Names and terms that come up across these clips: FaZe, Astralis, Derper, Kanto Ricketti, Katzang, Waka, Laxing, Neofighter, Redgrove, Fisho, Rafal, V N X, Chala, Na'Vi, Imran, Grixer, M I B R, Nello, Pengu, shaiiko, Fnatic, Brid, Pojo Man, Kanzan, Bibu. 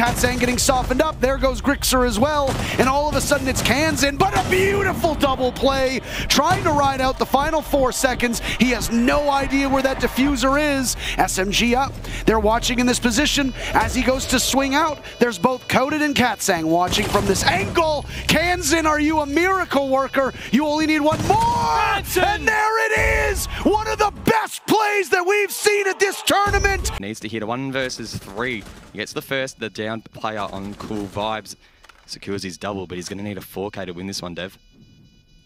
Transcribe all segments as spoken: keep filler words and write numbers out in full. Katzang getting softened up. There goes Grixer as well. And all of a sudden it's Kanzan, but a beautiful double play. Trying to ride out the final four seconds. He has no idea where that diffuser is. S M G up. They're watching in this position. As he goes to swing out, there's both Coated and Katzang watching from this angle. Kanzan, are you a miracle worker? You only need one more! Katzang! And there it is! One of the best plays that we've seen at this tournament! Needs to hit a one versus three. He gets the first, the down player on Cool Vibes. Secures his double, but he's going to need a four K to win this one, Dev.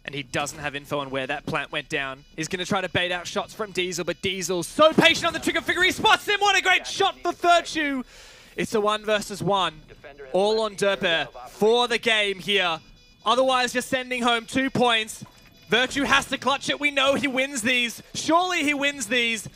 And he doesn't have info on where that plant went down. He's going to try to bait out shots from Diesel, but Diesel's so patient on the trigger figure, he spots him! What a great shot for Third Shoe! It's a one versus one, all on Derper for the game here. Otherwise, you're sending home two points. Virtue has to clutch it. We know he wins these. Surely he wins these.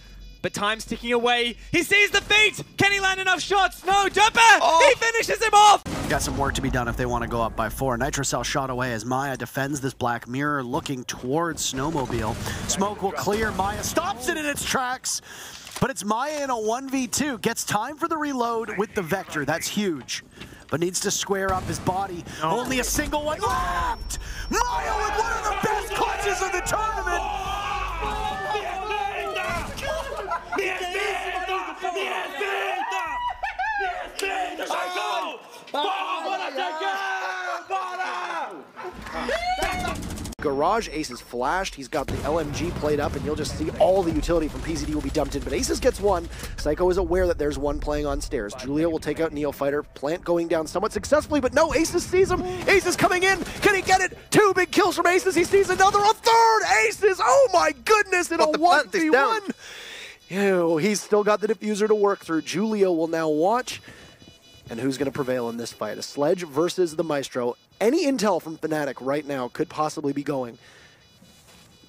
But time's ticking away. He sees the feet! Can he land enough shots? No, Derper! Oh. He finishes him off! Got some work to be done if they want to go up by four. Nitrocell shot away as Maya defends this Black Mirror, looking towards Snowmobile. Smoke will clear. Maya stops it in its tracks. But it's Maya in a one v two. Gets time for the reload with the Vector. That's huge. But needs to square up his body. Oh. Only a single one left! Maya with one of the best clutches of the tournament! Garage Ace is flashed, he's got the L M G played up, and you'll just see all the utility from P Z D will be dumped in, but Aces gets one. Shaiiko is aware that there's one playing on stairs. Julia will take out Neofighter, plant going down somewhat successfully, but no, Aces sees him. Aces coming in, can he get it? Two big kills from Aces, he sees another, a third! Aces, oh my goodness, in a one v one! Ew, he's still got the diffuser to work through. Julia will now watch, and who's going to prevail in this fight? A Sledge versus the Maestro. Any intel from Fnatic right now could possibly be going.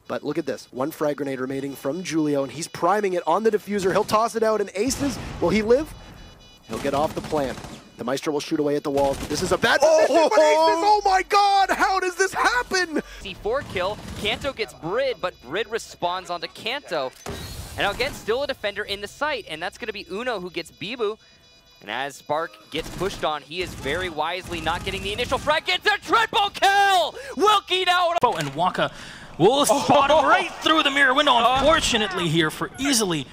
But look at this. One frag grenade remaining from Julio, and he's priming it on the diffuser. He'll toss it out, and Aces, will he live? He'll get off the plant. The Maestro will shoot away at the walls. This is a bad oh, position, oh, but Aces, oh my god, how does this happen? C four kill, Kanto gets Brid, but Brid responds onto Kanto. And now again, still a defender in the site, and that's going to be Uno who gets Bibu. And as Spark gets pushed on, he is very wisely not getting the initial frag. Gets a triple kill! Wilkie now! And Waka will spot him right through the mirror window. Unfortunately here for Easily,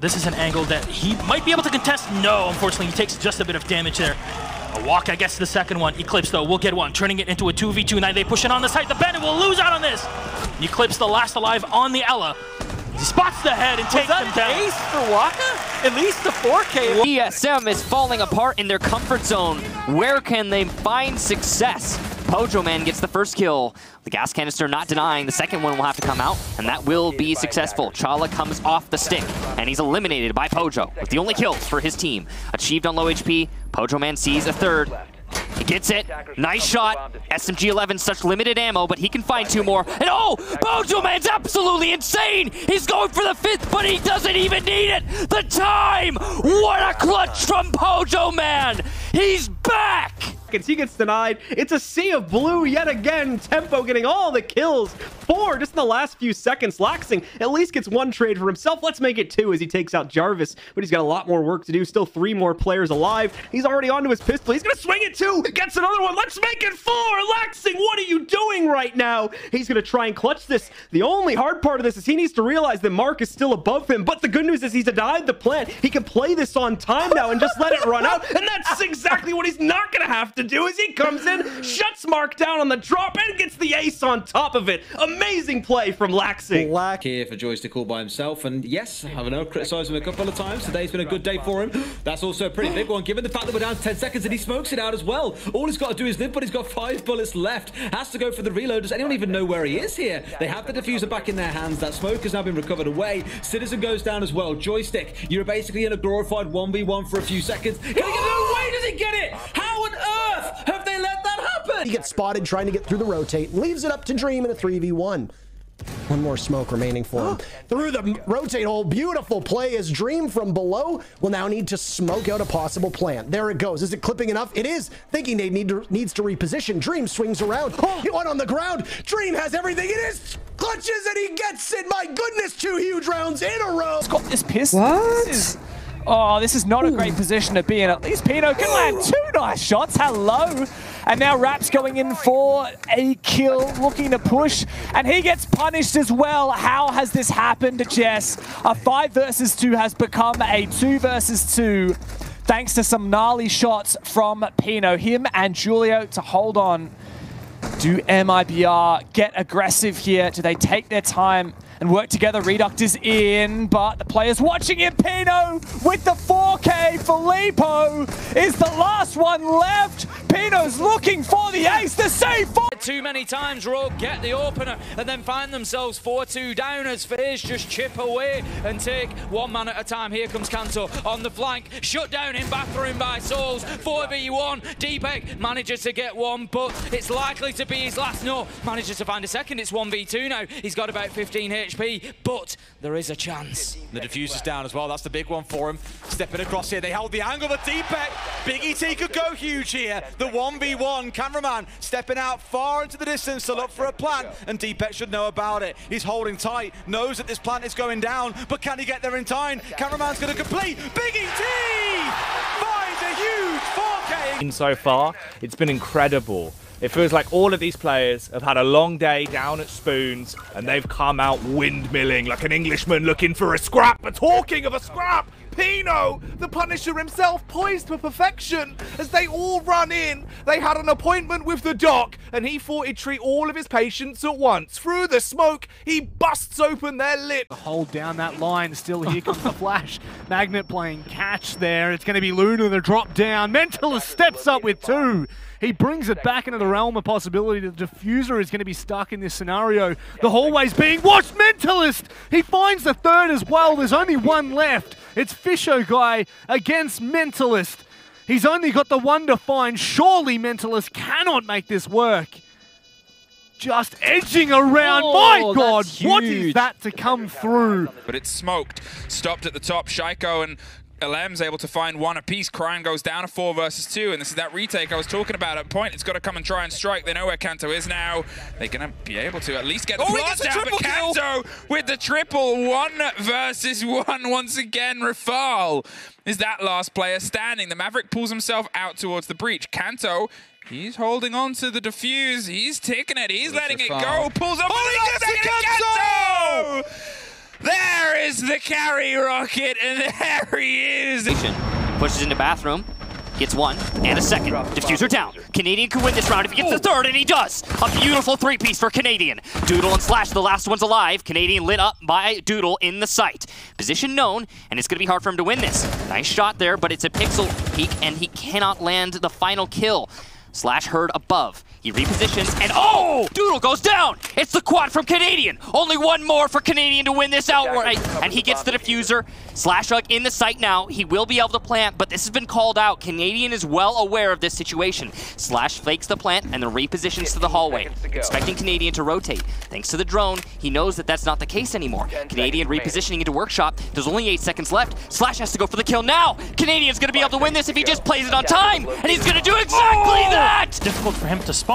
this is an angle that he might be able to contest. No, unfortunately, he takes just a bit of damage there. Waka gets the second one. Eclipse, though, will get one, turning it into a two v two. Now they push it on the site. The Bandit will lose out on this. Eclipse, the last alive on the Ella. He spots the head and takes him down. Was that an ace for Waka? At least the four K. E S M is falling apart in their comfort zone. Where can they find success? Pojo Man gets the first kill. The gas canister not denying. The second one will have to come out, and that will be successful. Chala comes off the stick, and he's eliminated by Pojo, with the only kills for his team. Achieved on low H P, Pojo Man sees a third. He gets it. Nice shot. S M G eleven, such limited ammo, but he can find two more. And oh! Bojo Man's absolutely insane! He's going for the fifth, but he doesn't even need it! The time! What a clutch from Pojo Man! He's back! He gets denied. It's a sea of blue yet again. Tempo getting all the kills. Four just in the last few seconds. Laxing at least gets one trade for himself. Let's make it two as he takes out Jarvis, but he's got a lot more work to do. Still three more players alive. He's already onto his pistol. He's going to swing it two. Gets another one. Let's make it four. Laxing, what are you doing right now? He's going to try and clutch this. The only hard part of this is he needs to realize that Mark is still above him, but the good news is he's denied the plant. He can play this on time now and just let it run out, and that's exactly what he's not going to have to do is he comes in, shuts Mark down on the drop, and gets the ace on top of it. Amazing play from Laxing. Black here for Joyce to call by himself, and yes, I know I've criticized him a couple of times. Today's been a good day for him. That's also a pretty big one, given the fact that we're down to ten seconds, and he smokes it out as well. All he's got to do is live, but he's got five bullets left. Has to go for the reload. Does anyone even know where he is here? They have the diffuser back in their hands. That smoke has now been recovered away. Citizen goes down as well. Joystick, you're basically in a glorified one v one for a few seconds. Can he get it away? Does he get it? How on earth? Have they let that happen? He gets spotted trying to get through the rotate, leaves it up to Dream in a three v one. One more smoke remaining for him. Through the rotate hole, beautiful play as Dream from below will now need to smoke out a possible plant. There it goes. Is it clipping enough? It is. Thinking they need to, needs to reposition. Dream swings around. Oh, he went on the ground. Dream has everything. It is clutches and he gets it. My goodness, two huge rounds in a row. This is pissed. What? This is Oh, this is not a great position to be in. At least Pino can land two nice shots. Hello. And now Rap's going in for a kill, looking to push. And he gets punished as well. How has this happened, Jess? A five versus two has become a two versus two, thanks to some gnarly shots from Pino. Him and Julio to hold on. Do M I B R get aggressive here? Do they take their time and work together? Reduct is in, but the players watching him. Pino with the four K. Filippo is the last one left. Pino's looking for the ace, the save for... Too many times, Rogue get the opener and then find themselves four two down as FaZe just chip away and take one man at a time. Here comes Kanto on the flank. Shut down in bathroom by Souls. four v one. Deepak manages to get one, but it's likely to be his last. No, manages to find a second. It's one v two now. He's got about fifteen H P, but there is a chance. The diffuser's down as well. That's the big one for him. Stepping across here. They hold the angle, but Deepak, Big E T could go huge here. The one v one. Cameraman stepping out far into the distance to look for a plant, and Deepak should know about it. He's holding tight, knows that this plant is going down, but can he get there in time? Cameraman's going to complete. Big E T finds a huge four K. So far, it's been incredible. It feels like all of these players have had a long day down at Spoons, and they've come out windmilling like an Englishman looking for a scrap. But talking of a scrap, Pino, the Punisher himself, poised for perfection as they all run in. They had an appointment with the doc, and he thought he'd treat all of his patients at once. Through the smoke, he busts open their lip. Hold down that line. Still, here comes the flash. Magnet playing catch there. It's going to be Luna to drop down. Mentalist steps up with two. He brings it back into the realm of possibility. The diffuser is going to be stuck in this scenario. The hallway's being watched. Mentalist, he finds the third as well. There's only one left. It's Fisho guy against Mentalist. He's only got the one to find. Surely Mentalist cannot make this work. Just edging around. Oh, my God, what is that to come through? But it's smoked. Stopped at the top. Shaiiko and L M's able to find one apiece. Crime goes down to four versus two, and this is that retake I was talking about at point. It's got to come and try and strike. They know where Kanto is now. They're going to be able to at least get the oh, blast out, but Kanto kill with the triple. One versus one once again. Rafal is that last player standing. The Maverick pulls himself out towards the breach. Kanto, he's holding on to the defuse. He's taking it. He's That's letting it go. Pulls up. Oh, that's Kanto! Kanto! There is the carry rocket, and there he is! Pushes into bathroom, gets one, and a second. Diffuser down. Canadian could win this round if he gets the third, and he does! A beautiful three-piece for Canadian. Doodle and Slash, the last one's alive. Canadian lit up by Doodle in the sight. Position known, and it's gonna be hard for him to win this. Nice shot there, but it's a pixel peek, and he cannot land the final kill. Slash heard above. He repositions, and oh! Doodle goes down! It's the quad from Canadian! Only one more for Canadian to win this outright! And he gets the diffuser. Slash Hug in the sight now. He will be able to plant, but this has been called out. Canadian is well aware of this situation. Slash fakes the plant, and then repositions to the hallway, expecting Canadian to rotate. Thanks to the drone, he knows that that's not the case anymore. Canadian repositioning into Workshop. There's only eight seconds left. Slash has to go for the kill now! Canadian's gonna be able to win this if he just plays it on time! And he's gonna do exactly that! It's difficult for him to spot.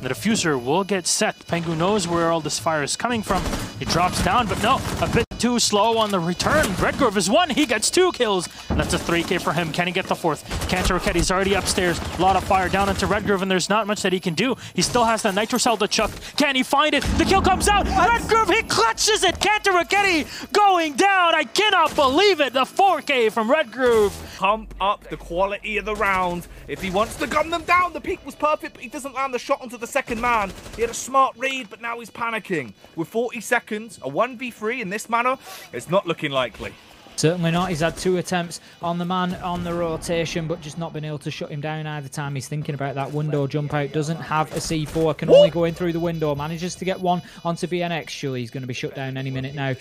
The diffuser will get set. Pengu knows where all this fire is coming from. He drops down, but no, a bit too slow on the return. Redgrove is one, he gets two kills. And that's a three K for him. Can he get the fourth? Kanto Ricketti's already upstairs. A lot of fire down into Redgrove, and there's not much that he can do. He still has that Nitro Cell to chuck. Can he find it? The kill comes out. Redgrove, he clutches it. Kanto Ricketti going down. I cannot believe it. The four K from Redgrove. Pump up the quality of the round. If he wants to gun them down, the peak was perfect, but he doesn't land the shot onto the second man. He had a smart read, but now he's panicking. With forty seconds, a one v three in this manner, it's not looking likely. Certainly not. He's had two attempts on the man on the rotation, but just not been able to shut him down either time. He's thinking about that window jump out. Doesn't have a C four, can only go in through the window. Manages to get one onto V N X. Surely he's going to be shut down any minute now.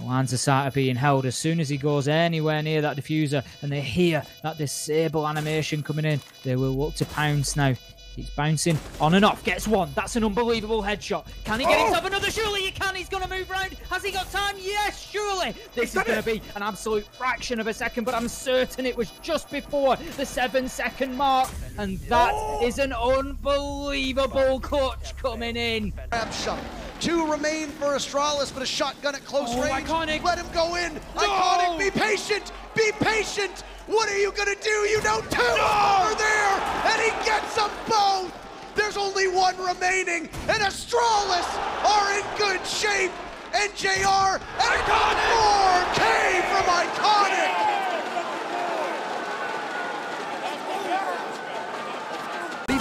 Lines are sort of being held. As soon as he goes anywhere near that diffuser and they hear that disable animation coming in, they will look to pounce now. He's bouncing on and off, gets one. That's an unbelievable headshot. Can he get oh. himself another? Surely he can. He's going to move round. Has he got time? Yes, surely. This is going to be an absolute fraction of a second, but I'm certain it was just before the seven second mark. And that oh. is an unbelievable clutch coming in. Two remain for Astralis, but a shotgun at close oh, range. Iconic. Let him go in. No. Iconic, be patient. Be patient. What are you gonna do? You know two no! are there, and he gets them both. There's only one remaining, and Astralis are in good shape. And J R and four K from Iconic.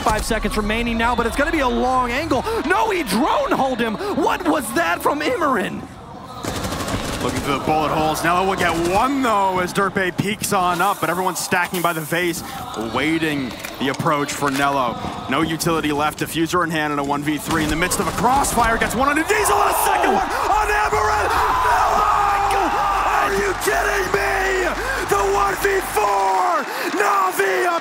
Five seconds remaining now, but it's going to be a long angle. No, he drone-holed him. What was that from Imran? Looking for the bullet holes. Now we'll get one, though, as Derpe peeks on up, but everyone's stacking by the vase, waiting the approach for Nello. No utility left. Diffuser in hand in a one v three in the midst of a crossfire. Gets one on a Diesel and a second one on Imran. Nello! Are you kidding me? The one v four! Na'Vi!